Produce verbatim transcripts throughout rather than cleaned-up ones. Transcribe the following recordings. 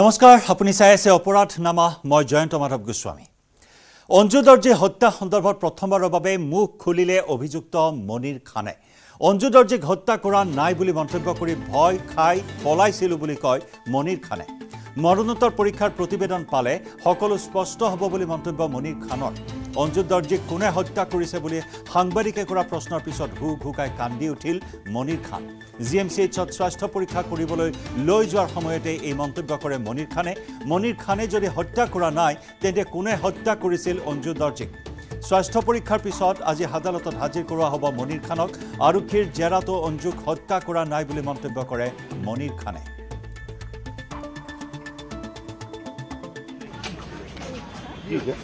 নমস্কাৰ, আপুনি চাই আছে অপৰাধনামা, মই জয়ন্ত মাধৱ গোস্বামী। অঞ্জু দৰ্জী হত্যা সন্দৰ্ভত প্ৰথমবাৰৰ বাবে মুখ খুলিলে অভিযুক্ত মনিৰ খানে। অঞ্জু দৰ্জীক হত্যা কৰা নাই বুলি মন্তব্য কৰি ভয় খাই পলাইছিল বুলি কয় মনিৰ খানে। মৰণোত্তৰ পৰীক্ষাৰ প্ৰতিবেদন পালে সকলো স্পষ্ট হ'ব বুলি মন্তব্য মনিৰ খানৰ। অঞ্জু দৰ্জীক কোনে হত্যা কৰিছে বুলি সাংবাদিকে কৰা প্ৰশ্নৰ পিছত হু ঘুকাই কান্দি উঠিল মনিৰ খান। জি এম চি এইচত স্বাস্থ্য পৰীক্ষা কৰিবলৈ লৈ যোৱাৰ সময়তে এই মন্তব্য কৰে মনিৰ খানে। মনিৰ খানে যদি হত্যা কৰা নাই তেন্তে কোনে হত্যা কৰিছিল অঞ্জু দৰ্জীক? স্বাস্থ্য পৰীক্ষাৰ পিছত আজি আদালতত হাজিৰ কৰোৱা হ'ব মনিৰ খানক। আৰক্ষীৰ জেৰাতো অঞ্জুক হত্যা কৰা নাই বুলি মন্তব্য কৰে মনিৰ খানে। আপনার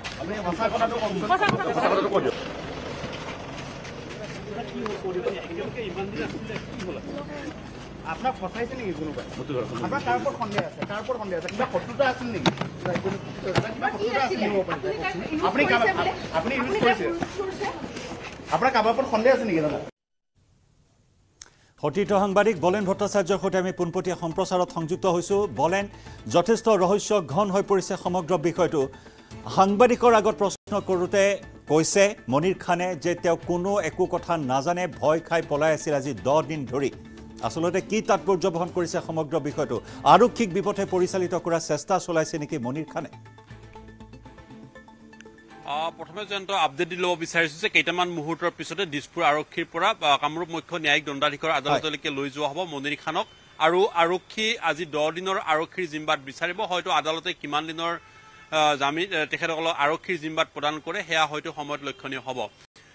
ফসাইছে নাকি কোনোবাই? আপনার কার উপর সন্দেহ আছে? কার উপর সন্দেহ আছে? কিবা শত্রুতা আছে নাকি? আপনি আপনি ইউজ কৰিছে, আপনার কারোর উপর সন্দেহ আছে নাকি? সতীৰ্থ সাংবাদিক বলেন ভট্টাচাৰ্যৰ সৈতে আমি পোনপটীয়া সম্প্ৰচাৰত সংযুক্ত হৈছোঁ। বলেন, যথেষ্ট ৰহস্য ঘন হৈ পৰিছে সমগ্ৰ বিষয়টো। সাংবাদিকৰ আগত প্ৰশ্ন কৰোঁতে কৈছে মনিৰ খানে যে তেওঁ কোনো একো কথা নাজানে, ভয় খাই পলাই আছিল আজি দহ দিন ধৰি। আচলতে কি তাৎপৰ্য বহন কৰিছে সমগ্ৰ বিষয়টো? আৰক্ষীক বিপথে পৰিচালিত কৰাৰ চেষ্টা চলাইছে নেকি মনিৰ খানে? প্ৰথমে জয়ন্ত আপডেট দি ল'ব বিচাৰিছোঁ যে কেইটামান মুহূৰ্তৰ পিছতে দিছপুৰ আৰক্ষীৰ পৰা কামৰূপ মুখ্য ন্যায়িক দণ্ডাধীশৰ আদালতলৈকে লৈ যোৱা হ'ব মনিৰ খানক। আৰু আৰক্ষী আজি দহ দিনৰ আৰক্ষীৰ জিম্মাত বিচাৰিব। হয়তো আদালতে কিমান দিনৰ জামিন তেখেতসকলক আৰক্ষীৰ জিম্মাত প্ৰদান কৰে সেয়া হয়তো সময়ত লক্ষণীয় হ'ব।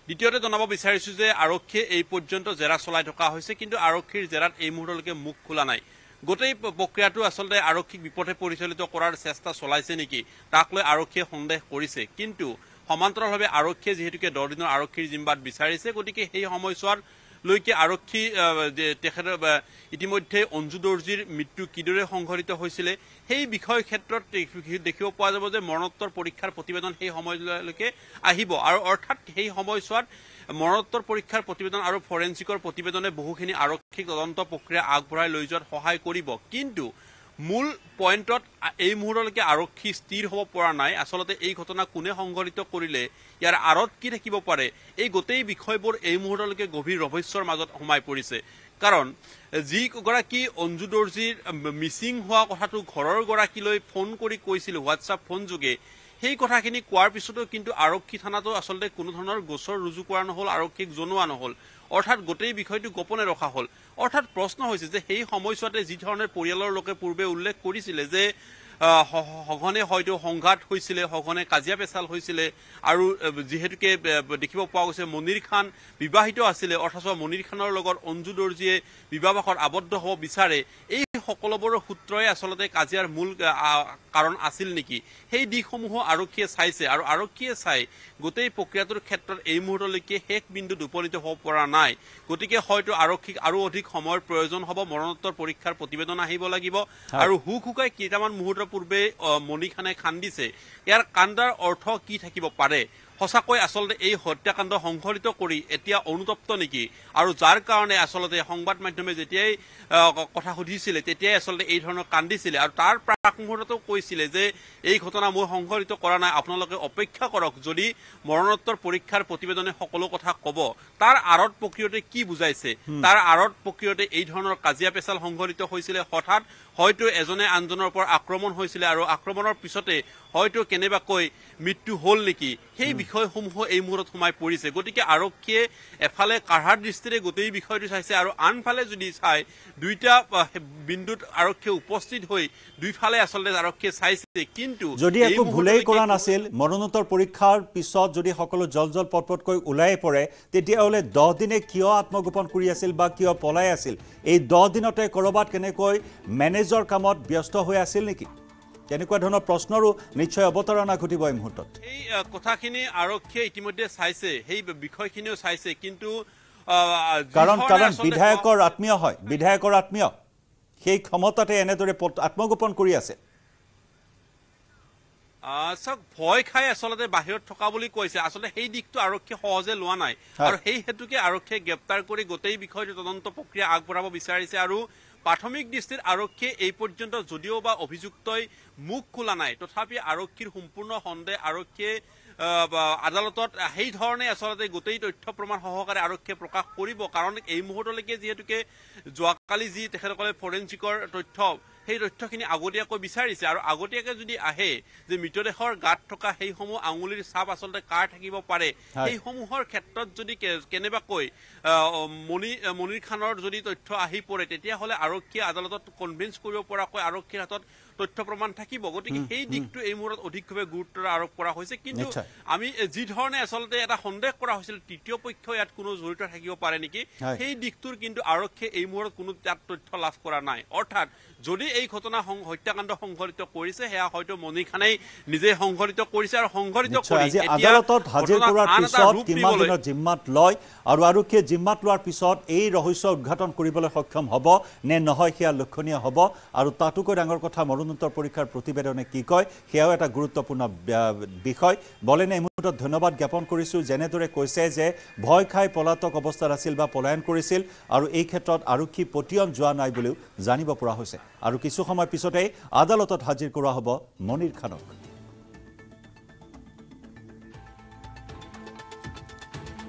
দ্বিতীয়তে জনাব বিচাৰিছোঁ যে আৰক্ষীয়ে এই পৰ্যন্ত জেৰা চলাই থকা হৈছে, কিন্তু আৰক্ষীৰ জেৰাত এই মুহূৰ্তলৈকে মুখ খোলা নাই। গোটেই প্ৰক্ৰিয়াটো আচলতে আৰক্ষীক বিপথে পৰিচালিত কৰাৰ চেষ্টা চলাইছে নেকি তাক লৈ আৰক্ষীয়ে সন্দেহ কৰিছে। কিন্তু সমান্তৰালভাৱে আৰক্ষীয়ে যিহেতুকে দহ দিনৰ আৰক্ষীৰ জিম্মাত বিচাৰিছে, গতিকে সেই সময়ছোৱালৈকে আৰক্ষী তেখেতৰ ইতিমধ্যে অঞ্জু দৰ্জীৰ মৃত্যু কিদৰে সংঘটিত হৈছিলে সেই বিষয় ক্ষেত্ৰত দেখিব পোৱা যাব যে মৰণোত্তৰ পৰীক্ষাৰ প্ৰতিবেদন সেই সময়লৈকে আহিব। আৰু অৰ্থাৎ সেই সময়ছোৱাত মৰণোত্তৰ পৰীক্ষাৰ প্ৰতিবেদন আৰু ফৰেনচিকৰ প্ৰতিবেদনে বহুখিনি আৰক্ষীক তদন্ত প্ৰক্ৰিয়া আগবঢ়াই লৈ যোৱাত সহায় কৰিব। কিন্তু মূল পইণ্টত এই মুহূৰ্তলৈকে আৰক্ষী স্থিৰ হ'ব পৰা নাই। আচলতে এই ঘটনা কোনে সংঘটিত কৰিলে, ইয়াৰ আঁৰত কি থাকিব পাৰে, এই গোটেই বিষয়বোৰ এই মুহূৰ্তলৈকে গভীৰ ৰহস্যৰ মাজত সোমাই পৰিছে। কাৰণ যিগৰাকী অঞ্জু দৰ্জীৰ মিচিং হোৱা কথাটো ঘৰৰ গৰাকীলৈ ফোন কৰি কৈছিল হোৱাটছআপ ফোনযোগে, সেই কথাখিনি কোৱাৰ পিছতো কিন্তু আৰক্ষী থানাতো আচলতে কোনো ধৰণৰ গোচৰ ৰুজু কৰা নহ'ল, আৰক্ষীক জনোৱা নহ'ল। অৰ্থাৎ গোটেই বিষয়টো গোপনে ৰখা হ'ল। অৰ্থাৎ প্ৰশ্ন হৈছে যে সেই সময়ছোৱাতে যি ধৰণে পৰিয়ালৰ লোকে পূৰ্বে উল্লেখ কৰিছিলে যে সঘনে হয়তো সংঘাত হৈছিলে, সঘনে কাজিয়া পেচাল হৈছিলে, আৰু যিহেতুকে দেখিব পোৱা গৈছে মনিৰ খান বিবাহিত আছিলে, অৰ্থাৎ মনিৰ খানৰ লগত অঞ্জু দৰ্জীয়ে বিবাহত আবদ্ধ হ'ব বিচাৰে, এই সকলোবোৰ সূত্ৰই আচলতে কাজিয়াৰ মূল কাৰণ আছিল নেকি সেই দিশসমূহো আৰক্ষীয়ে চাইছে। আৰু আৰক্ষীয়ে চাই গোটেই প্ৰক্ৰিয়াটোৰ ক্ষেত্ৰত এই মুহূৰ্তলৈকে শেষ বিন্দুত উপনীত হ'ব পৰা নাই। গতিকে হয়তো আৰক্ষীক আৰু অধিক সময়ৰ প্ৰয়োজন হ'ব। মৰণোত্তৰ পৰীক্ষাৰ প্ৰতিবেদন আহিব লাগিব। আৰু হুক হুকাই কেইটামান মুহূৰ্তৰ পূৰ্বে মনিৰ খানে কান্দিছে, ইয়াৰ কান্দাৰ অৰ্থ কি থাকিব পাৰে? সঁচাকৈ আচলতে এই হত্যাকাণ্ড সংঘটিত কৰি এতিয়া অনুতপ্ত নেকি? আৰু যাৰ কাৰণে আচলতে সংবাদ মাধ্যমে যেতিয়াই কথা সুধিছিলে তেতিয়াই আচলতে এই ধৰণৰ কান্দিছিলে। আৰু তাৰ প্ৰাক মুহূৰ্ততো কৈছিলে যে এই ঘটনা মই সংঘটিত কৰা নাই, আপোনালোকে অপেক্ষা কৰক, যদি মৰণোত্তৰ পৰীক্ষাৰ প্ৰতিবেদনে সকলো কথা ক'ব। তাৰ আঁৰত প্ৰক্ৰিয়াটোৱে কি বুজাইছে? তাৰ আঁৰত প্ৰক্ৰিয়াটোৱে এই ধৰণৰ কাজিয়া পেচাল সংঘটিত হৈছিলে, হঠাৎ হয়তো এজনে আনজনৰ ওপৰত আক্ৰমণ হৈছিলে, আৰু আক্ৰমণৰ পিছতে হয়তো কেনেবাকৈ মৃত্যু হ'ল নেকি, সেই বিষয়সমূহ এই মুহূৰ্তত সোমাই পৰিছে। গতিকে আৰক্ষীয়ে এফালে কাঢ়াৰ দৃষ্টিৰে গোটেই বিষয়টো চাইছে, আৰু আনফালে যদি চাই দুইটা বিন্দুত আৰক্ষীয়ে উপস্থিত হৈ দুইফালে আচলতে আৰক্ষীয়ে চাইছে। কিন্তু যদি একো ভুলেই কৰা নাছিল, মৰণোত্তৰ পৰীক্ষাৰ পিছত যদি সকলো জল জল পটপটকৈ ওলাই পৰে, তেতিয়াহ'লে দহ দিনে কিয় আত্মগোপন কৰি আছিল বা কিয় পলাই আছিল? এই দহ দিনতে ক'ৰবাত কেনেকৈ মেনেজৰ কামত ব্যস্ত হৈ আছিল নেকি? তেনেকুৱা ধৰণৰ প্ৰশ্নৰো নিশ্চয় অৱতাৰণা ঘটিব এই মুহূৰ্তত। এই কথাখিনি আৰক্ষীয়ে ইতিমধ্যে চাইছে, সেই বিষয়খিনিও চাইছে। কিন্তু কাৰণ কাৰণ বিধায়কৰ আত্মীয় হয়, বিধায়কৰ আত্মীয় সেই ক্ষমতাতে এনেদৰে আত্মগোপন কৰি আছে। চক ভয় খাই আচলতে বাহিৰত থকা বুলি কৈছে। আচলতে সেই দিশটো আৰক্ষীয়ে সহজে লোৱা নাই, আৰু সেই হেতুকে আৰক্ষীয়ে গ্ৰেপ্তাৰ কৰি গোটেই বিষয়টো তদন্ত প্ৰক্ৰিয়া আগবঢ়াব বিচাৰিছে। আৰু প্রাথমিক দৃষ্টির আরক্ষী এই পর্যন্ত যদিও বা অভিযুক্তই মুখ খোলা নাই, তথাপি আরক্ষীর সম্পূর্ণ সন্দেহ আরক্ষী আদালতত সেই ধরনে আসলে গোটেই তথ্য প্রমাণ সহকারে আরক্ষী প্রকাশ করব। কারণ এই মুহূর্তলৈকে যেহেতুকে যোৱাকালি যি তেখেতসকলে ফরেনসিকর তথ্য সেই তথ্যখিনি আগতীয়াকৈ বিচাৰিছে আৰু আগতীয়াকৈ যদি আহে যে মৃতদেহৰ গাত থকা সেইসমূহ আঙুলিৰ ছাপ আচলতে কাৰ থাকিব পাৰে, সেইসমূহৰ ক্ষেত্ৰত যদি কেনেবাকৈ মনি মনিৰ খানৰ যদি তথ্য আহি পৰে তেতিয়াহ'লে আৰক্ষী আদালতত কনভিন্স কৰিব পৰাকৈ আৰক্ষীৰ হাতত তথ্য প্রমাণ থাকিব। গতিকে সেই দিকটো এই মুহূর্তত অধিকভাৱে গুৰুত্ব আৰোপ কৰা হৈছে। কিন্তু আমি যি ধৰণে আচলতে এটা সন্দেহ কৰা হৈছিল তৃতীয় পক্ষ ইয়াত কোনো জড়িত থাকিব পাৰে নেকি, সেই দিকটোৰ কিন্তু আৰক্ষীয়ে এই মুহূৰ্তত কোনো তাত তথ্য লাভ কৰা নাই। অৰ্থাৎ যদি এই ঘটনা হত্যাকাণ্ড সংঘটিত কৰিছে সেয়া হয়তো মনিৰ খানেই নিজে সংঘটিত কৰিছে আৰু সংঘটিত কৰি আদালতত হাজিৰ কৰাৰ পিছত কিমান দিনৰ জিম্মাত লয় আৰু আৰক্ষীয়ে জিম্মাত লোৱাৰ পিছত এই ৰহস্য উদ্ঘাটন কৰিবলৈ সক্ষম হ'ব নে নহয় সেয়া লক্ষণীয় হ'ব। আৰু তাতোকৈ ডাঙৰ কথা মৰণোত্তৰ পৰীক্ষাৰ প্ৰতিবেদনে কি কয় সেয়াও এটা গুৰুত্বপূৰ্ণ বিষয়। বলেনে এই মুহূৰ্তত ধন্যবাদ জ্ঞাপন কৰিছোঁ। যেনেদৰে কৈছে যে ভয় খাই পলাতক অৱস্থাত আছিল বা পলায়ন কৰিছিল আৰু এই ক্ষেত্ৰত আৰক্ষী পতিয়ন যোৱা নাই বুলিও জানিব পৰা হৈছে। আৰু কিছু সময় পিছতে আদালতত হাজিৰ কৰা হ'ব মনিৰ খানক।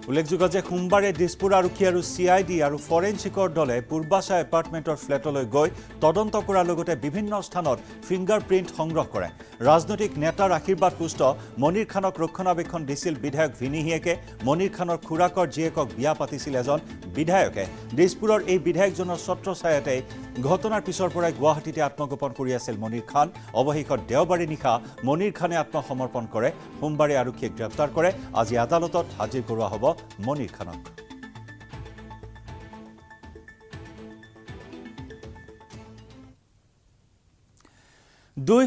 উল্লেখযোগ্য যে সোমবাৰে দিছপুৰ আৰক্ষী আৰু চি আই ডি আৰু ফৰেনচিকৰ দলে পূৰ্বাশা এপাৰ্টমেণ্টৰ ফ্লেটলৈ গৈ তদন্ত কৰাৰ লগতে বিভিন্ন স্থানত ফিংগাৰ প্ৰিণ্ট সংগ্ৰহ কৰে। ৰাজনৈতিক নেতাৰ আশীৰ্বাদ পুষ্ট মনিৰ খানক ৰক্ষণাবেক্ষণ দিছিল বিধায়ক ভিনিহিয়েকে। মনিৰ খানৰ খুৰাকৰ জীয়েকক বিয়া পাতিছিল এজন বিধায়কে। দিছপুৰৰ এই বিধায়কজনৰ ছত্ৰছায়াতে ঘটনাৰ পিছৰ পৰাই গুৱাহাটীতে আত্মগোপন কৰি আছিল মনিৰ খান। অৱশেষত দেওবাৰে নিশা মনিৰ খানে আত্মসমৰ্পণ কৰে। সোমবাৰে আৰক্ষীয়ে গ্ৰেপ্তাৰ কৰে। আজি আদালতত হাজিৰ কৰোৱা হ'ব মনিৰ খানক। দুই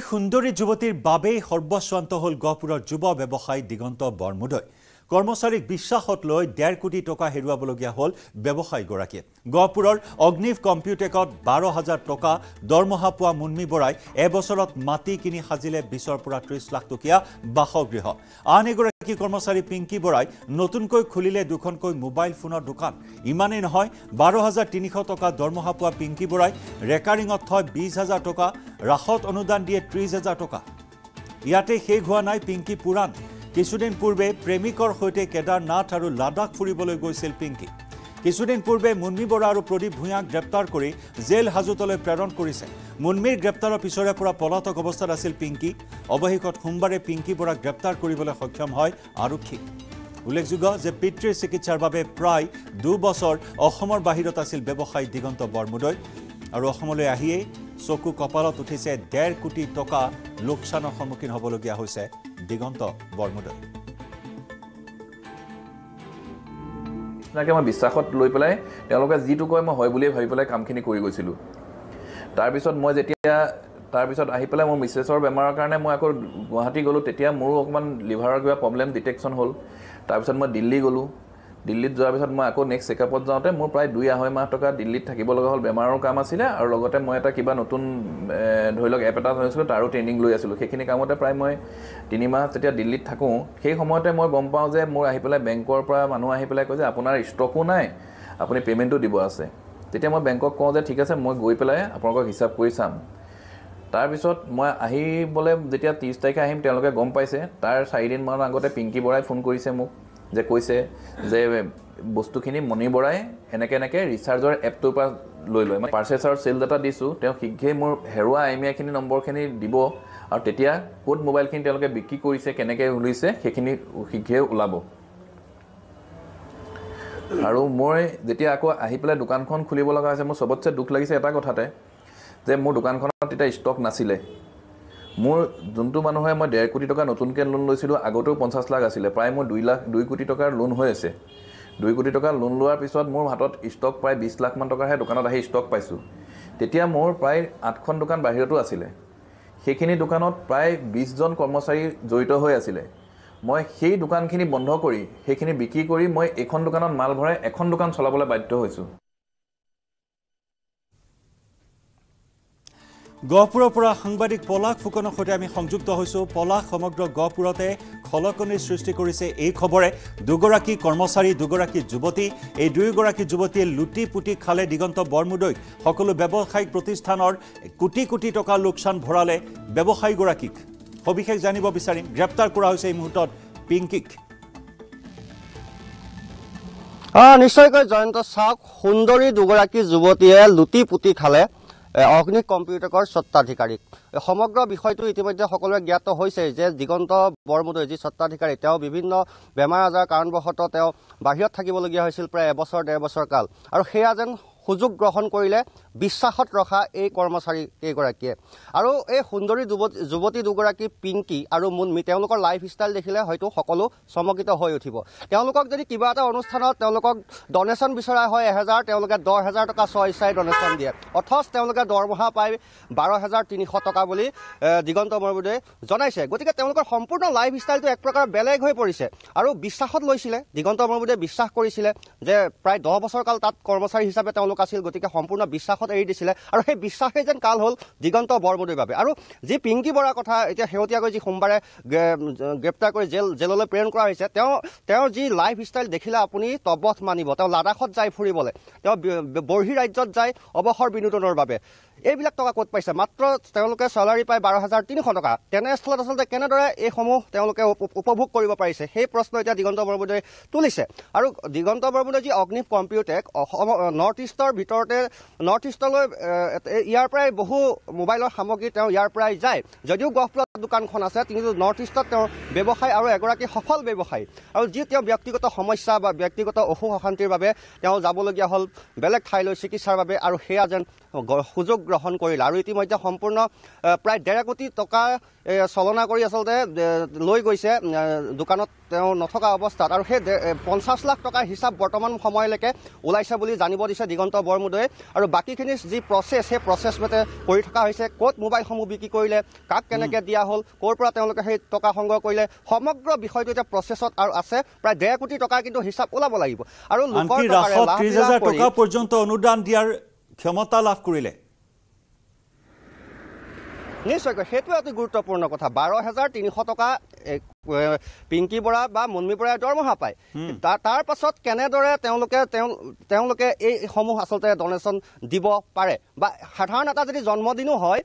সুন্দরী যুবতীর বাবেই সর্বস্বান্ত হল গহপুরের যুব ব্যবসায়ী দিগন্ত বৰমুদৈ। কর্মচারীক বিশ্বাসত লৈ দেড় কোটি টাকা হেৰুৱাবলগীয়া হল ব্যবসায়ীগৰাকীয়ে। গহপুরের অগ্নিভ কম্পিউটেকত বারো হাজার টাকা দরমহা পোৱা মুন্মী বৰাই এবছৰত মাটি কিনি সাজিলে বিশৰ পৰা ত্ৰিশ লাখ টকীয়া বাসগৃহ। আন এগৰাকী কর্মচারী পিঙ্কি বৰাই নতুনক খুলিলে দুখনক মোবাইল ফোনের দোকান। ইমানেই নহয়, বারো হাজার তিনশ টাকা দরমহা পোৱা পিঙ্কি বৰাই রেকারিংত থয় বিশ হাজার টাকা, রাসত অনুদান দিয়ে ত্রিশ হাজার টাকা। ইয়াতে শেষ হওয়া নাই পিঙ্কি পুৰাণ। কিছুদিন পূর্বে প্রেমিকর সৈতে কেদারনাথ আর লাডাখ ফুরিবলৈ গৈছিল পিঙ্কি। কিছুদিন পূর্বে মুন্মী বরা আর প্রদীপ ভূঞাক গ্রেপ্তার করে জেল হাজতলৈ প্রেরণ করেছে। মুন্মীর গ্রেপ্তারের পিছরে পৰা পলাতক অবস্থাত আছিল পিঙ্কি। অবশেষত সোমবারে পিঙ্কি বরাক গ্রেপ্তার কৰিবলৈ সক্ষম হয় আৰক্ষী। উল্লেখযোগ্য যে পিতৃৰ চিকিৎসার বাবে প্রায় দুবছর অসমৰ বাহিৰত আছিল ব্যবসায়ী দিগন্ত বৰমুদৈ। আৰু অসমলৈ আহিয়ে চকু কপালত উঠিছে দেড় কোটি টাকা লোকসানৰ সন্মুখীন হবলগীয়া হৈছে দিগন্ত বৰমুদৈ। মই বিশ্বাসত লৈ পেলাই তেওঁলোকে যিটো কয় মই হয় বুলিয়ে ভাবি পেলাই কামখিনি কৰি গৈছিলোঁ। তাৰপিছত মই যেতিয়া তাৰপিছত আহি পেলাই মোৰ মিছেছৰ বেমাৰৰ কাৰণে মই আকৌ গুৱাহাটী গ'লোঁ, তেতিয়া মোৰো অকণমান লিভাৰৰ কিবা প্ৰব্লেম ডিটেকশ্যন হ'ল। তাৰপিছত মই দিল্লী গ'লোঁ। দিল্লীত যোৱাৰ পিছত মই আকৌ নেক্সট চেকআপত যাওঁতে মোৰ প্ৰায় দুই আঢ়ৈ মাহ টকা দিল্লীত থাকিব লগা হ'ল। বেমাৰৰ কাম আছিলে আৰু লগতে মই এটা কিবা নতুন ধৰি লওক এপ এটা ধৰিছিলোঁ, তাৰো ট্ৰেইনিং লৈ আছিলোঁ। সেইখিনি কামতে প্ৰায় মই তিনিমাহ যেতিয়া দিল্লীত থাকোঁ, সেই সময়তে মই গম পাওঁ যে মোৰ আহি পেলাই বেংকৰ পৰা মানুহ আহি পেলাই কয় যে আপোনাৰ ষ্টকো নাই, আপুনি পে'মেণ্টটো দিব আছে। তেতিয়া মই বেংকক কওঁ যে ঠিক আছে মই গৈ পেলাই আপোনালোকক হিচাপ কৰি চাম। তাৰপিছত মই আহিবলৈ যেতিয়া ত্ৰিছ তাৰিখে আহিম তেওঁলোকে গম পাইছে। তাৰ চাৰিদিনমানৰ আগতে পিংকি বৰাই ফোন কৰিছে মোক, যে কৈছে যে বস্তুখিনি মণি বৰাই এনেকৈ এনেকৈ ৰিচাৰ্জৰ এপটোৰ পৰা লৈ লয়। মানে পাৰ্চেছৰ চেল ডাটা দিছোঁ, তেওঁ শীঘ্ৰেই মোৰ হেৰুৱা আইমিয়াখিনি নম্বৰখিনি দিব আৰু তেতিয়া ক'ত মোবাইলখিনি তেওঁলোকে বিক্ৰী কৰিছে কেনেকৈ উলিছে সেইখিনি শীঘ্ৰেই ওলাব। আৰু মই যেতিয়া আকৌ আহি পেলাই দোকানখন খুলিব লগা হৈছে, মোৰ চবতছে দুখ লাগিছে এটা কথাতে যে মোৰ দোকানখনত তেতিয়া ষ্টক নাছিলে। মোৰ যোনটো মানুহে মই ডেৰ কোটি টকা নতুনকৈ লোন লৈছিলোঁ, আগতেও পঞ্চাছ লাখ আছিলে, প্ৰায় মোৰ দুই লাখ দুই কোটি টকাৰ লোন হৈ আছে। দুই কোটি টকা লোন লোৱাৰ পিছত মোৰ হাতত ষ্টক প্ৰায় বিছ লাখমান টকাৰহে দোকানত আহি ষ্টক পাইছোঁ। তেতিয়া মোৰ প্ৰায় আঠখন দোকান বাহিৰতো আছিলে। সেইখিনি দোকানত প্ৰায় বিছজন কৰ্মচাৰী জড়িত হৈ আছিলে। মই সেই দোকানখিনি বন্ধ কৰি সেইখিনি বিক্ৰী কৰি মই এইখন দোকানত মাল ভৰাই এখন দোকান চলাবলৈ বাধ্য হৈছোঁ। Gopura Pura Hangbadik Polak Fukono Hotami Hongjuto Husu, Polak Homogro Gopurate, Holokoni Sristicorise, E Kobore, Dugoraki, Kormosari, Dugoraki Juboti, E Dugoraki Juboti, Luti Puti Kale Digonto Bormudoi, Hokolo Bebo Hai Protistanor, Kuti Kuti Toka Luxan Borale, Bebo Hai Gorakik, Hobihek Zanibo Bisarim, Graptar Kurause Mutot, Pinkik. Ah, Nisoka Jayanta Sak, Hundori Dugoraki Zubotia, Luti Puti Kale. অগ্নি কম্পিউটাৰৰ সত্তাধিকাৰী সমগ্ৰ বিষয়টো ইতিমধ্যে সকলোৱে জ্ঞাত হৈছে যে দিগন্ত বৰমুদৈ যি সত্তাধিকাৰী তেওঁ বিভিন্ন বেমাৰ আজাৰ কাৰণবশত তেওঁ বাহিৰত থাকিবলগীয়া হৈছিল প্ৰায় এবছৰ ডেৰ বছৰ কাল আৰু সেয়া যেন সুযোগ গ্ৰহণ কৰিলে বিশ্বাসত ৰখা এই কৰ্মচাৰী কেইগৰাকীয়ে আৰু এই সুন্দৰী যুৱতী দুগৰাকী পিংকি আৰু মুনমি তেওঁলোকৰ লাইফষ্টাইল দেখিলে হয়তো সকলো সমকিত হৈ উঠিব তেওঁলোকক যদি কিবা এটা অনুষ্ঠানত তেওঁলোকক ডোনেশন বিচাৰা হয় এক হাজাৰ তেওঁলোকে দহ হাজাৰ টকা ছয় হাজাৰ ডোনেশন দিয়ে অথচ তেওঁলোকে দৰমহা পায় বাৰ হাজাৰ তিনিশ টকা বুলি দিগন্ত বৰমুদৈ জনাইছে গতিকে তেওঁলোকৰ সম্পূৰ্ণ লাইফষ্টাইলটো এক প্ৰকাৰ বেলেগ হৈ পৰিছে আৰু বিশ্বাসত লৈছিলে দিগন্ত বৰমুদৈ বিশ্বাস কৰিছিলে যে প্ৰায় দহ বছৰ কাল তাত কৰ্মচাৰী হিচাপে তেওঁলোক আছিল গতিকে সম্পূৰ্ণ বিশ্বাসত এৰি দিছিলে আৰু সেই বিশ্বাসে যেন কাল হ'ল দিগন্ত বৰমুদৈৰ বাবে আৰু যি পিংকি বৰা কথা এতিয়া হেউতিয়াকৈ যি সোমবাৰে গ্ৰেপ্তাৰ কৰি জেল জেললৈ প্ৰেৰণ কৰা হৈছে তেওঁ তেওঁ যি লাইফষ্টাইল দেখিলে আপুনি তবথ মানিব তেওঁ লাডাখত যাই ফুৰিবলৈ তেওঁ বৰ্হি ৰাজ্যত যাই অবসৰ বিনোদনৰ বাবে এইবিলাক টকা ক'ত পাইছে মাত্ৰ তেওঁলোকে স্যালারি পায় বাৰ হাজাৰ তিনিশ টকা তেনেস্থলত আচলতে কেনেদৰে এই সমূহ তেওঁলোকে উপভোগ কৰিব পাৰিছে সেই প্ৰশ্ন এতিয়া দিগন্ত বৰমুদৈ তুলিছে আৰু দিগন্ত বৰমুদৈ যি অগ্নি কম্পিউটেক নৰ্থ ইষ্টৰ ভিতৰতে নৰ্থ ইষ্টলৈ ইয়াৰ প্ৰায় বহু মোবাইলৰ সামগ্ৰী তেওঁ ইয়াৰ প্ৰায় যায় যদিও গহপুৰ দোকানখন আছে কিন্তু নৰ্থ ইষ্টত তেওঁ ব্যৱসায় আৰু এগৰাকী সফল ব্যৱসায়ী আৰু যি তেওঁ ব্যক্তিগত সমস্যা বা ব্যক্তিগত অসুখ অশান্তিৰ বাবে তেওঁ যাবলগীয়া হ'ল বেলেগ ঠাইলৈ চিকিৎসাৰ বাবে আৰু সেয়া যেন সুযোগ গ্ৰহণ কৰিলে আৰু ইতিমধ্যে সম্পূৰ্ণ প্ৰায় ডেৰ কোটি টকা চলনা কৰি আচলতে লৈ গৈছে দোকানত তেওঁ নথকা অৱস্থাত আৰু সেই পঞ্চাছ লাখ টকাৰ হিচাপ বৰ্তমান সময়লৈকে ওলাইছে বুলি জানিব দিছে দিগন্ত বৰমুদৈ আৰু বাকীখিনি যি প্ৰচেছ সেই প্ৰচেছ মতে কৰি থকা হৈছে ক'ত মোবাইল সমূহ বিক্ৰী কৰিলে কাক কেনেকে দিয়া হ'ল ক'ৰ পৰা তেওঁলোকে সেই টকা সংগ্ৰহ কৰিলে সমগ্ৰ বিষয়টো এটা প্ৰচেছত আৰু আছে প্ৰায় ডেৰ কোটি টকা কিন্তু হিচাপ ওলাব লাগিব আৰু লোকৰ ত্ৰিছ হাজাৰ টকা পৰ্যন্ত অনুদান দিয়াৰ ক্ষমতা লাভ কৰিলে নিশ্চয়কৈ সেইটো অতি গুৰুত্বপূৰ্ণ কথা বাৰ হাজাৰ তিনিশ টকা পিংকি বৰা বা মুনমি বৰা দৰমহা পায় তাৰ পাছত কেনেদৰে তেওঁলোকে তেওঁলোকে এই সমূহ আচলতে ডোনেশন দিব পাৰে বা সাধাৰণ এটা যদি জন্মদিনো হয়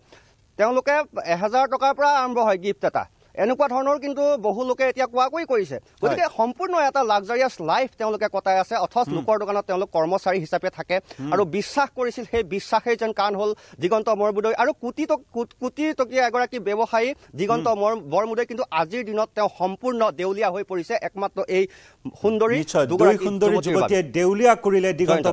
তেওঁলোকে এক হাজাৰ টকাৰ পৰা আৰম্ভ হয় গিফট এটা এনেকুৱা ধৰণৰ কিন্তু বহু লোকে এতিয়া কোৱাকৈ কৰিছে গতিকে সম্পূৰ্ণ এটা লাক্সাৰিয়াছ লাইফ তেওঁলোকে কটাই আছে অথচ লোকৰ দোকানত তেওঁলোক কৰ্মচাৰী হিচাপে থাকে আৰু বিশ্বাস কৰিছিল সেই বিশ্বাসেই যেন কাণ হ'ল দিগন্ত বৰমুদৈ আৰু কোটি কোটি টকীয়া এগৰাকী ব্যৱসায়ী দিগন্ত বৰমুদৈ কিন্তু আজিৰ দিনত তেওঁ সম্পূৰ্ণ দেউলীয়া হৈ পৰিছে একমাত্ৰ এই সুন্দৰী দুগৰাকী সুন্দৰী যুৱতীয়ে দেউলীয়া কৰিলে দিগন্ত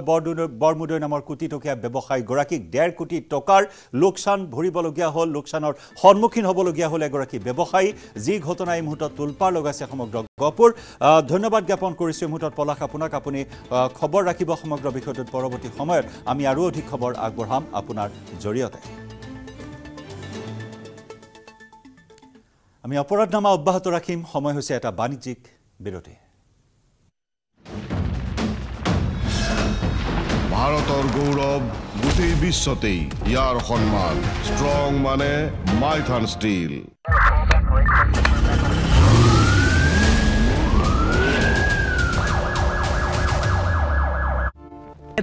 বৰমুদৈ নামৰ কোটি টকীয়া ব্যৱসায়ী গৰাকীক ডেৰ কোটি টকাৰ লোকসান ভৰিবলগীয়া হ'ল লোকসানৰ সন্মুখীন হ'বলগীয়া হ'ল এগৰাকী ব্যৱসায়ী जी घटना मुहूर्त तुलपार लगाइছে समग्र গপুৰ ধন্যবাদ জ্ঞাপন কৰিছো মুহূৰ্তত পলাক আপোনাক আপুনি খবৰ ৰাখিব সমগ্ৰ বিষয়টোৰ পৰৱৰ্তী সময়ত আমি আৰু অধিক খবৰ আগবঢ়াম আপোনাৰ জৰিয়তে আমি অপৰাধনামা অব্যাহত ৰাখিম সময় হৈছে এটা বাণিজ্যিক বিৰতি ভাৰতৰ গৌৰৱ গোটেই বিশ্বতেই ইয়াৰ সন্মান ষ্ট্ৰং মানে মাইথান ষ্টীল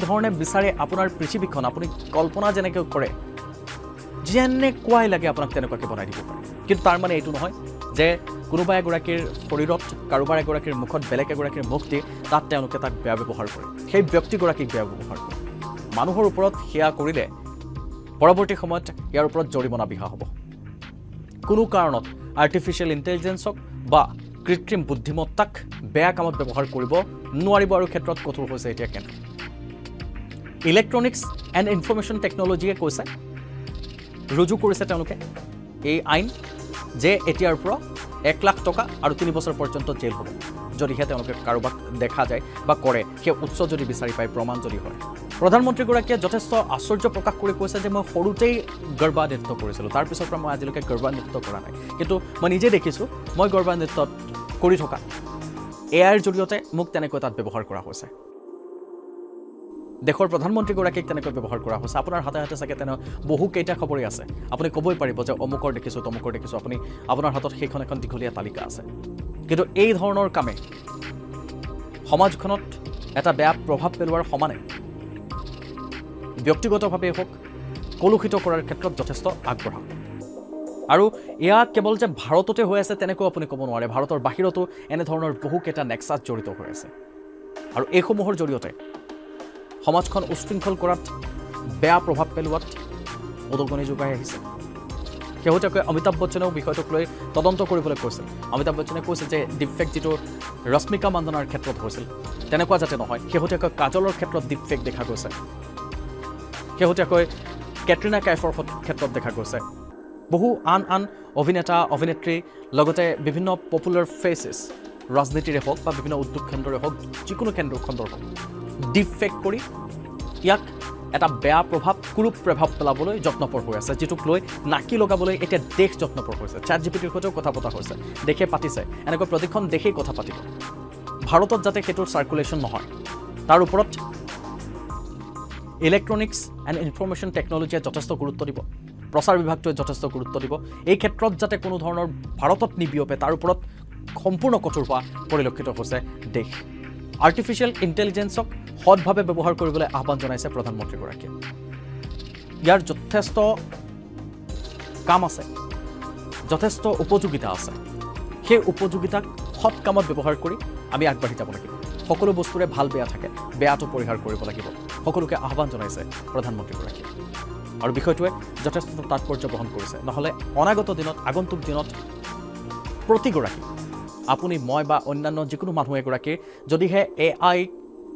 ধৰণে বিচাৰে আপোনাৰ পৃথিৱীখন আপুনি কল্পনা যেনেকৈ কৰে যেনেকুৱাই লাগে আপোনাক তেনেকুৱাকৈ বনাই দিব পাৰে কিন্তু তাৰ মানে এইটো নহয় যে কোনোবা এগৰাকীৰ শৰীৰত কাৰোবাৰ এগৰাকীৰ মুখত বেলেগ এগৰাকীৰ মুখতে তাত তেওঁলোকে তাক বেয়া ব্যৱহাৰ কৰে সেই ব্যক্তিগৰাকীক বেয়া ব্যৱহাৰ কৰে মানুহৰ ওপৰত সেয়া কৰিলে পৰৱৰ্তী সময়ত ইয়াৰ ওপৰত জৰিমনা বিহা হ'ব কোনো কাৰণত আৰ্টিফিচিয়েল ইণ্টেলিজেন্সক বা কৃত্ৰিম বুদ্ধিমত্তাক বেয়া কামত ব্যৱহাৰ কৰিব নোৱাৰিব আৰু ক্ষেত্ৰত কঠোৰ হৈছে এতিয়া কেন্দ্ৰ Electronics and Information Technology के कोई साथ रोजू कोई साथ उनके ये आइन जे एटीआर प्रो एक लाख टका और तीन बसर पर्चन तो जेल होगा जो रिहते उनके कारोबार देखा जाए बा कोडे के उत्सव जो रिबिसारी पाए प्रमाण जो रिहोए प्रधानमंत्री कोड़ा क्या जथेस्थ आश्चर्य प्रकाश कोड़े कोई साथ जे मैं फोड़ूते गरबा नृत्य कोड़े चलो तार पिसर प्रमाण आज लोग गरबा नृत्य करा नहीं किंतु मैं निजे देखिसु मैं गरबा नृत्य कोड़ी ठोका एआई जरियते मुक्त तेने को तात व्यवहार करा होइसे দেখৰ প্ৰধানমন্ত্ৰী গৰাকীক তেনেকৈ ব্যৱহাৰ কৰা হৈছে আপোনাৰ হাতে হাতে থাকে তেনে বহু কেইটা খবৰই আছে আপুনি কবই পাৰিব যে অমুকৰ দেখিছো তমুকৰ দেখিছো আপুনি আপোনাৰ হাতত সেইখন এখন দীঘলীয়া তালিকা আছে কিন্তু এই ধৰণৰ কামে সমাজখনত এটা বেয়া প্ৰভাৱ পেলোৱাৰ সমানে ব্যক্তিগতভাৱে হওক কলুখিত কৰাৰ ক্ষেত্ৰত যথেষ্ট আগবঢ়া আৰু ইয়া কেৱল যে ভাৰততে হৈ আছে তেনেকৈ আপুনি কব নোৱাৰে ভাৰতৰ বাহিৰতো এনে ধৰণৰ বহু কেইটা নেক্সাছ জড়িত হৈ আছে আৰু এই সমূহৰ জৰিয়তে সমাজখন উশৃংখল কৰাত বেয়া প্ৰভাৱ পেলোৱাত উদগনি যোগাই আহিছে কেহতকৈ অমিতাভ বচ্চনৰ বিষয়টোক লৈ তদন্ত কৰিবলৈ কৈছিল অমিতাভ বচ্চনে কৈছিল যে ডিফেক্ট যিটো ৰশ্মিকা মন্দনাৰ ক্ষেত্ৰত হৈছিল তেনেকুৱা যাতে নহয় কেহতকৈ কাজলৰ ক্ষেত্ৰত ডিফেক্ট দেখা গৈছে কেহতকৈ কেটৰিনা কাইফৰ ক্ষেত্ৰত দেখা গৈছে বহু আন আন অভিনেতা অভিনেত্ৰী লগতে বিভিন্ন পপুলাৰ ফেচেছ ৰাজনীতিৰে হওক বা বিভিন্ন উদ্যোগ খণ্ডৰে হওক যিকোনো কেন্দ্ৰ খণ্ডৰ হওক ডিফেক্ট কৰি ইয়াক এটা বেয়া প্ৰভাৱ কুৰুপ প্ৰভাৱ পেলাবলৈ যত্নপৰ হৈ আছে যেটুক লৈ নাকি লগাবলৈ এতিয়া দেশ যত্নপৰ হৈছে চ্যাট জিপিটিৰ সৈতে কথা পতা হৈছে দেখে পাতিছে এনেকৈ প্ৰতিখন দেখেই কথা পাতিব ভাৰতত যাতে সেইটোৰ সার্কুলেশন নহয় তাৰ ওপৰত ইলেক্ট্ৰনিক্স এণ্ড ইনফৰমেশ্যন টেকনলজিয়ে যথেষ্ট গুৰুত্ব দিব প্ৰচাৰ বিভাগটোৱে যথেষ্ট গুৰুত্ব দিব এই ক্ষেত্ৰত যাতে কোনো ধৰণৰ ভাৰতত নিবিয়পে তাৰ ওপৰত সম্পূৰ্ণ কঠোৰ হোৱা পৰিলক্ষিত হৈছে দেশ আৰ্টিফিশিয়াল ইন্টেলিজেন্সক সদভাৱে ব্যৱহাৰ কৰিবলৈ আহ্বান জনাইছে প্ৰধানমন্ত্ৰীগৰাকীয়ে ইয়াৰ যথেষ্ট কাম আছে যথেষ্ট উপযোগিতা আছে সেই উপযোগিতাক সৎ কামত ব্যৱহাৰ কৰি আমি আগবাঢ়ি যাব লাগিব সকলো বস্তুৰে ভাল বেয়া থাকে বেয়াটো পৰিহাৰ কৰিব লাগিব সকলোকে আহ্বান জনাইছে প্ৰধানমন্ত্ৰীগৰাকীয়ে আৰু বিষয়টোৱে যথেষ্ট তাৎপৰ্য বহন কৰিছে নহলে অনাগত দিনত আগন্তুক দিনত প্ৰতিগৰাকী আপুনি মই বা অন্যান্য যিকোনো মানুহ এগৰাকী যদিহে এআই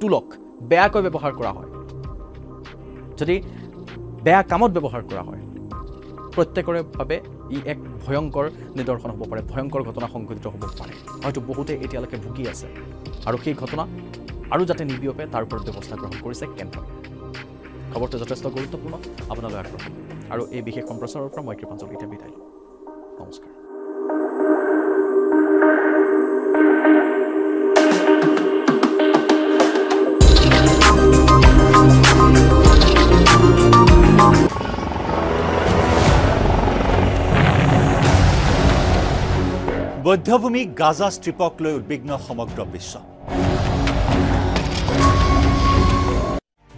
টুলক বেয়াকৈ ব্যৱহাৰ কৰা হয় যদি বেয়া কামত ব্যৱহাৰ কৰা হয় প্ৰত্যেকৰে বাবে ই এক ভয়ংকৰ নিদৰ্শন হ'ব পাৰে ভয়ংকৰ ঘটনা সংঘটিত হ'ব পাৰে হয়তো বহুতে এতিয়ালৈকে ভুগি আছে আৰু সেই ঘটনা আৰু যাতে নিবিয়পে তাৰ ওপৰত ব্যৱস্থা গ্ৰহণ কৰিছে কেন্দ্ৰই খবৰটো যথেষ্ট গুৰুত্বপূৰ্ণ আপোনালৈ আগবঢ়াম আৰু এই বিশেষ সম্প্ৰচাৰৰ পৰা মই কৃপাঞ্জলি এতিয়া বিদায় লওঁ নমস্কাৰ বৌদ্ধভূমি গাজা স্ট্রিপক লৈ উদ্বিগ্ন সমগ্র বিশ্ব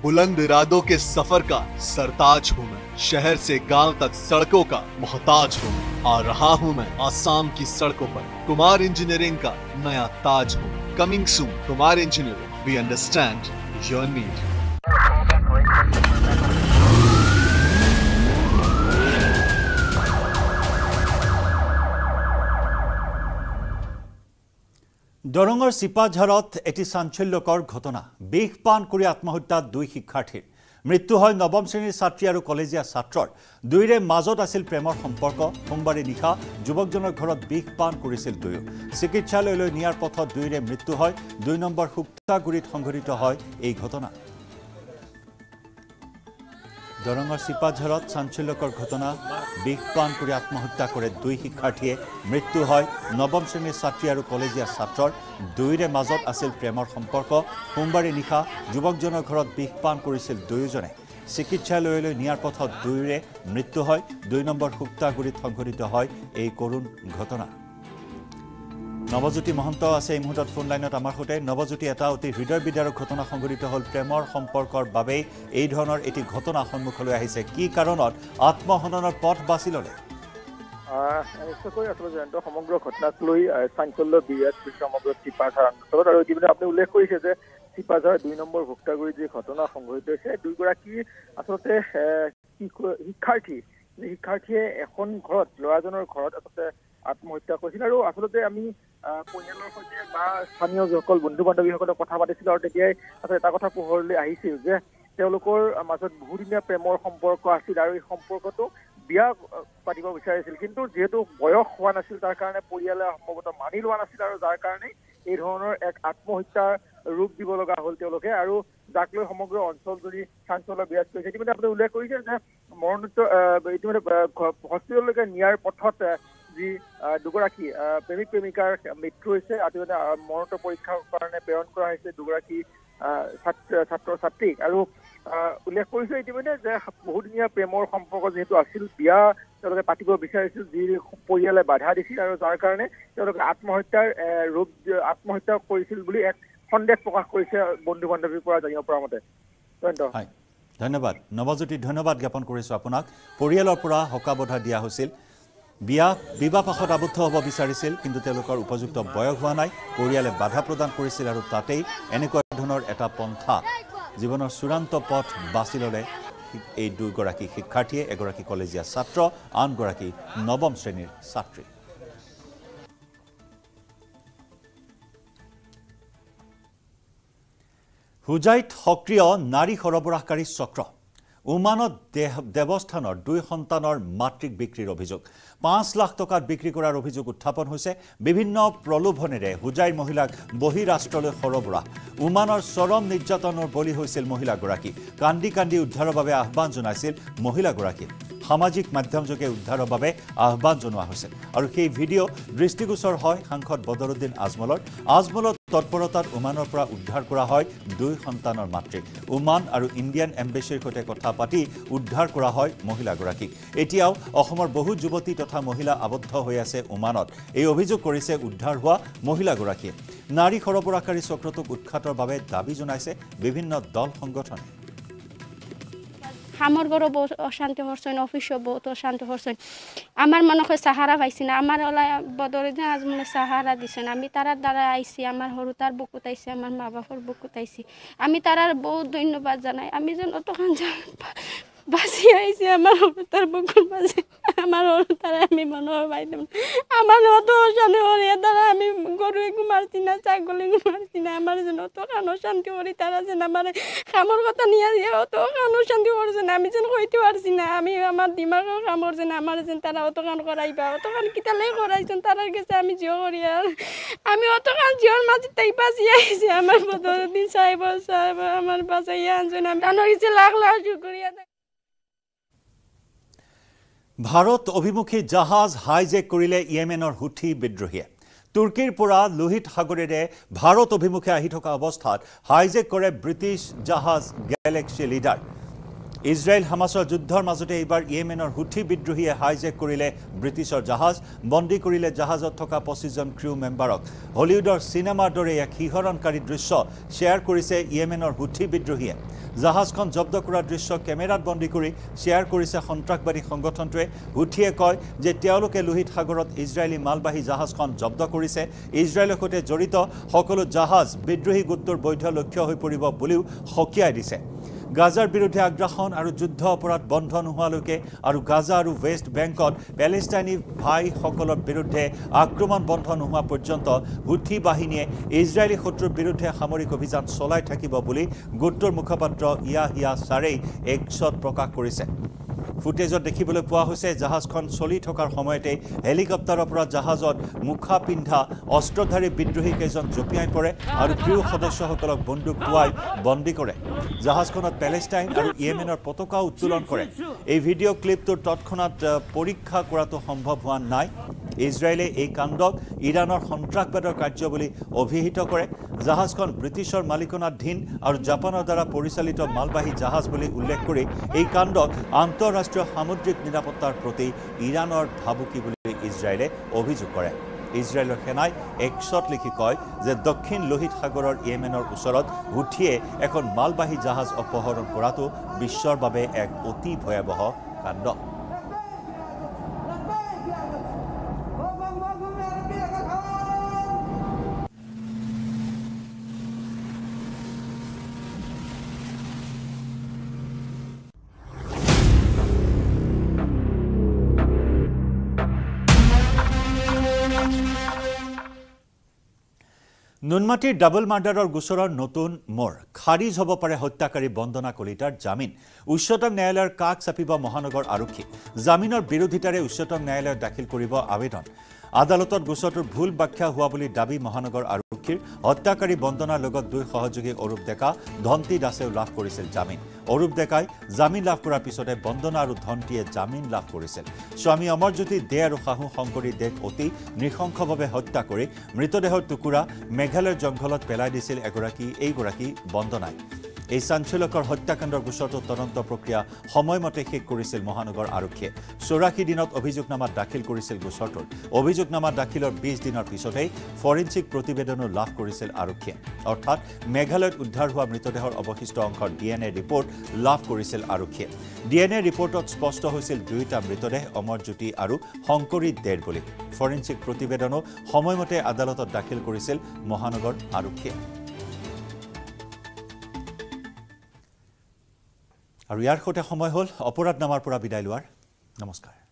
बुलंद इरादों के सफर का सरताज हूँ मैं शहर से गांव तक सड़कों का मोहताज हूँ आ रहा हूँ मैं आसाम की सड़कों पर कुमार इंजीनियरिंग का नया ताज हूँ coming soon Kumar engineering we understand your need দৰঙৰ চিপাঝাৰত এটি চাঞ্চল্যকৰ ঘটনা বিষ পান কৰি আত্মহত্যা দুই শিক্ষাৰ্থীৰ মৃত্যু হয় নৱম শ্ৰেণীৰ ছাত্ৰী আৰু কলেজীয়া ছাত্ৰৰ দুইৰে মাজত আছিল প্ৰেমৰ সম্পৰ্ক সোমবাৰে নিশা যুৱকজনৰ ঘৰত বিষ পান কৰিছিল দুয়ো চিকিৎসালয়লৈ নিয়াৰ পথত দুইৰে মৃত্যু হয় দুই নম্বৰ শুক্তাগুৰিত সংঘটিত হয় এই ঘটনা দৰঙৰ চিপাঝাৰত চাঞ্চল্যকৰ ঘটনা বিষ পান কৰি আত্মহত্যা কৰে দুই শিক্ষাৰ্থীয়ে মৃত্যু হয় নৱম শ্ৰেণীৰ ছাত্ৰী আৰু কলেজীয়া ছাত্ৰৰ দুইৰে মাজত আছিল প্ৰেমৰ সম্পৰ্ক সোমবাৰে নিশা যুৱকজনৰ ঘৰত বিষ পান কৰিছিল দুয়োজনে চিকিৎসালয়লৈ নিয়াৰ পথত দুইৰে মৃত্যু হয় দুই নম্বৰ শুক্তাগুৰিত সংঘটিত হয় এই কৰুণ ঘটনা নৱজ্যোতি মহন্ত আছে এই মুহূৰ্তত ফোন লাইনত আমাৰ সৈতে নৱজ্যোতি এটা অতি হৃদয় বিদাৰক ঘটনা সংঘটিত হ'ল প্ৰেমৰ সম্পৰ্কৰ বাবে এই ধৰণৰ এটি ঘটনা সন্মুখলৈ আহিছে কি কাৰণত আত্মহননৰ পথ বাছি ল'লে সমগ্ৰ ঘটনাক লৈ চাঞ্চল্য বিৰাট সমগ্ৰ চিপাঝাৰ অঞ্চলত আৰু ইতিমধ্যে আপুনি উল্লেখ কৰিছে যে চিপাঝাৰ দুই নম্বৰ ভোক্তাগুৰি যি ঘটনা সংঘটিত হৈছে দুইগৰাকী আচলতে শিক্ষাৰ্থী শিক্ষাৰ্থীয়ে এখন ঘৰত ল'ৰাজনৰ ঘৰত আচলতে আত্মহত্যা কৰিছিল আৰু আচলতে আমি পৰিয়ালৰ সৈতে বা স্থানীয় যিসকল বন্ধু বান্ধৱীসকলে কথা পাতিছিলোঁ আৰু তেতিয়াই আচলতে এটা কথা পোহৰলৈ আহিছিল যে তেওঁলোকৰ মাজত বহুদিনীয়া প্ৰেমৰ সম্পৰ্ক আছিল আৰু এই সম্পৰ্কটো বিয়া পাতিব বিচাৰিছিল কিন্তু যিহেতু বয়স হোৱা নাছিল তাৰ কাৰণে পৰিয়ালে সম্ভৱতঃ মানি লোৱা নাছিল আৰু যাৰ কাৰণে এই ধৰণৰ এক আত্মহত্যাৰ ৰূপ দিব লগা হ'ল তেওঁলোকে আৰু যাক লৈ সমগ্ৰ অঞ্চলজুৰি চাঞ্চল্য বিৰাজ কৰিছে ইতিমধ্যে আপুনি উল্লেখ কৰিছে যে মৰণোত্তৰ ইতিমধ্যে হস্পিটেললৈকে নিয়াৰ পথত जी दुगराकी प्रेमिक प्रेमिकार मृत्यु होइसे आतिबदा मरणोत्तर परीक्षार कारणे प्रेरण करा होइसे दुगराकी छात्र छात्र छात्री आरो उल्लेख करिसे इतिबदे जे बहुदिनिया प्रेमर सम्पर्क जेतु आसिल बिया तलके पातिब बिचारिसिल जी परियाले बाधा दिसिल आरो जार कारणे तलके आत्महत्यार रूप आत्महत्या करिसिल बुली एक संदेश प्रकाश करिसे बंधु बान्धबीर পৰা জানিব পৰা মতে তন্ত হয় ধন্যবাদ নবজ্যোতি ধন্যবাদ জ্ঞাপন কৰিছো আপোনাক পৰিয়ালৰ পৰা হকাবধা দিয়া হৈছিল বিয়া বিবাহ পাছত আবদ্ধ হ'ব বিচাৰিছিল কিন্তু তেওঁলোকৰ উপযুক্ত বয়স হোৱা নাই পৰিয়ালে বাধা প্ৰদান কৰিছিল আৰু তাতেই এনেকুৱা ধৰণৰ এটা পন্থা জীৱনৰ চূড়ান্ত পথ বাছি ল'লে এই দুগৰাকী শিক্ষাৰ্থীয়ে এগৰাকী কলেজীয়া ছাত্ৰ আনগৰাকী নৱম শ্ৰেণীৰ ছাত্ৰী হুজাইত সক্রিয় নারী সরবরাহকারী চক্র ওমানত দেবস্থানের দুই সন্তানের মাতৃক বিক্রির অভিযোগ পাঁচ লাখ টাকাত বিক্রি করার অভিযোগ উত্থাপন হয়েছে বিভিন্ন প্রলোভনেরে হুজাইর মহিলাক বহিরাষ্ট্রলৈ সরবরাহ ওমানৰ চরম নির্যাতনের বলি হয়েছিল মহিলাগী কান্দি কান্দি উদ্ধারের আহ্বান জানাইছিল মহিলাগী সামাজিক মাধ্যমযোগে উদ্ধারের আহ্বান জানা হয়েছিল আর সেই ভিডিও দৃষ্টিগোচর হয় সাংসদ বদরুদ্দিন আজমলর আজমলত তৎপরতার ওমানৰ পৰা উদ্ধার করা হয় দুই সন্তানৰ মাতৃক ওমান আৰু ইন্ডিয়ান এম্বেসিৰ সৈতে কথা পাতি উদ্ধার করা হয় মহিলাগৰাকীক এতিয়াও অসমৰ বহু যুৱতী তথা মহিলা আবদ্ধ হৈ আছে ওমানত এই অভিযোগ কৰিছে উদ্ধার হোৱা মহিলাগৰাকীয়ে নাৰী সৰবৰাহকাৰী চক্ৰটোক উৎখাতৰ বাবে দাবী জনাইছে বিভিন্ন দল সংগঠন আমার ঘরও বহুত অশান্তি হরসইন অফিসও বহুত অশান্তি হরসইন আমার মনে হয় সাহারা পাইছি না আমার ওলা বদরুদ্দিন আজমলে সাহারা দিছে না আমি তারার দ্বারা আইছি আমার হরুতার বুকুত আইছি আমার মা বাপর বুকুত আইছি আমি তারার বহুত ধন্যবাদ জানাই আমি যেন অতখান বাঁচি আইছি আমার হরুতার বুকুর মাঝে আমার হরুতারা আমি মনে হয় পাইতাম আমার অত অশান্তি হরি তারা আমি গরু একটু মারছি না ছাগল একটু মারছি না আমার যেন অতখান অশান্তি হরি তারা যেন আমার কামর কথা নিয়ে অতখান অশান্তি করছে না আমি যেন কইতে পারছি না আমি আমার দিমাগও কামর যেন আমার যেন তারা অতখান করাইবা অতখান কিতালে করাইছেন তারার কাছে আমি জিও করি আর আমি অতখান জিওর মাঝে তাই বাঁচি আইছি আমার বদরুদ্দিন সাহেব সাহেব আমার বাঁচাইয়া আনছেন আমি তানোর কাছে লাখ লাখ শুকরিয়া ভারত অভিমুখী জাহাজ হাইজেক করিলে ইয়েমেনৰ হুথি বিদ্রোহীয়ে তুর্কির পৰা লোহিত সাগরেৰে ভারত অভিমুখে আহি থকা অবস্থাত হাইজেক কৰে ব্রিটিশ জাহাজ গ্যালেক্সি লিডার ইসরায়েল হামাসৰ যুদ্ধৰ মাজতে এইবাৰ ইয়েমেনৰ হুথি বিদ্রোহীয়ে হাইজেক করিলে ব্রিটিশৰ জাহাজ বন্দী করিলে জাহাজত থকা পঁচিশ জন ক্রু মেম্বারক হলিউডৰ সিনেমাৰ দৰে এক শিহৰণকাৰী দৃশ্য শ্বেয়াৰ কৰিছে ইয়েমেনৰ হুথি বিদ্রোহীয়ে জাহাজখন জব্দ কৰাৰ দৃশ্য কেমেৰাত বন্দী কৰি শ্বেয়াৰ কৰিছে সন্ত্রাসবাদী সংগঠনটোৱে হুথিয়ে কয় যে তেওঁলোকে লোহিত সাগৰত ইসরায়েলি মালবাহী জাহাজখন জব্দ কৰিছে ইসরায়েলৰ সৈতে জড়িত সকলো জাহাজ বিদ্রোহী গোটটোৰ বৈধ লক্ষ্য হৈ পৰিব বুলিও সকীয়াই দিছে গাজাৰ বিৰুদ্ধে আগ্ৰাসন আৰু যুদ্ধ অপৰাধ বন্ধ নোহোৱালৈকে আৰু গাজা আৰু ৱেষ্ট বেংকত পেলেষ্টাইনী ভাইসকলৰ বিৰুদ্ধে আক্ৰমণ বন্ধ নোহোৱা পৰ্যন্ত হুথি বাহিনীয়ে ইজৰাইলী শত্ৰুৰ বিৰুদ্ধে সামৰিক অভিযান চলাই থাকিব বুলি গোটটোৰ মুখপাত্ৰ ইয়াহিয়া ছাৰেই এক্সত প্ৰকাশ কৰিছে ফুটেজত দেখিবলৈ পোৱা হৈছে জাহাজখন চলি থকাৰ সময়তে হেলিকপ্টাৰৰ পৰা জাহাজত মুখা পিন্ধা অস্ত্ৰধাৰী বিদ্ৰোহী কেইজন জঁপিয়াই পৰে আৰু ক্ৰু সদস্যসকলক বন্দুক খুৱাই বন্দী কৰে জাহাজখনত পেলেষ্টাইন আৰু ইয়েমেনৰ পতাকা উত্তোলন কৰে এই ভিডিঅ' ক্লিপটোৰ তৎক্ষণাত পৰীক্ষা কৰাটো সম্ভৱ হোৱা নাই ইজৰাইলে এই কাণ্ডক ইৰাণৰ সন্ত্ৰাসবাদৰ কাৰ্য বুলি অভিহিত কৰে জাহাজখন ব্ৰিটিছৰ মালিকনাধীন আৰু জাপানৰ দ্বাৰা পৰিচালিত মালবাহী জাহাজ বুলি উল্লেখ কৰি এই কাণ্ডক আন্তঃৰাষ্ট্ৰীয় রাষ্ট্রীয় সামুদ্রিক নিরাপত্তার প্রতি ইরানের ভাবুকি বলে ইসরায়েলে অভিযোগ করে ইসরায়েলের সেনায় একশত লিখি কয় যে দক্ষিণ লোহিত সাগরের ইয়েমেনের ওচৰত হুথিয়ে এখন মালবাহী জাহাজ অপহরণ করাটো বিশ্বৰ বাবে এক অতি ভয়াবহ কাণ্ড নুনমাটিৰ ডাবল মাৰ্ডাৰৰ গোচৰৰ নতুন মোড় খারিজ হব পাৰে হত্যাকাৰী বন্দনা কলিতাৰ জামিন উচ্চতম ন্যায়ালয়ৰ কাষ চাপিব মহানগৰ আৰক্ষী জামিনৰ বিৰোধিতাৰে উচ্চতম ন্যায়ালয়ত দাখিল কৰিব আবেদন আদালতত গোচৰটোৰ ভুল ব্যাখ্যা হোৱা বুলি দাবী মহানগৰ আৰক্ষীৰ হত্যাকাৰী বন্দনাৰ লগত দুই সহযোগী অৰূপ ডেকা ধন্তি দাসেও লাভ কৰিছিল জামিন অৰূপ ডেকাই জামিন লাভ কৰাৰ পিছতে বন্দনা আৰু ধন্তিয়ে জামিন লাভ কৰিছিল স্বামী অমৰজ্যোতি দে আৰু শাহু শংকৰী দেক অতি নিৰ্খংখভাৱে হত্যা কৰি মৃতদেহৰ টুকুৰা মেঘালয়ৰ জংঘলত পেলাই দিছিল এগৰাকী এইগৰাকী বন্দনাই এই সাঞ্চলকৰ হত্যাকাণ্ডৰ গোচৰটো তদন্ত প্ৰক্ৰিয়া সময়মতে শেষ কৰিছিল মহানগৰ আৰক্ষীয়ে চৌৰাশী দিনত অভিযোগনামা দাখিল কৰিছিল গোচৰটো অভিযোগনামা দাখিলৰ বিশ দিনৰ পিছতে ফৰেনসিক প্ৰতিবেদনো লাভ কৰিছিল আৰক্ষীয়ে অৰ্থাৎ মেঘালয়ত উদ্ধাৰ হোৱা মৃতদেহৰ অৱশিষ্ট অংশৰ ডিএনএ ৰিপৰ্ট লাভ কৰিছিল আৰক্ষীয়ে ডিএনএ ৰিপৰ্টত স্পষ্ট হৈছিল দুইটা মৃতদেহ অমৰজ্যোতি আৰু শংকৰী দেৰ বুলি ফৰেনসিক প্ৰতিবেদনো সময়মতে আদালতত দাখিল কৰিছিল মহানগৰ আৰক্ষীয়ে আৰু ইয়াৰ খোতে সময় হ'ল অপৰাধনামাৰ পৰা বিদায় লোৱাৰ নমস্কাৰ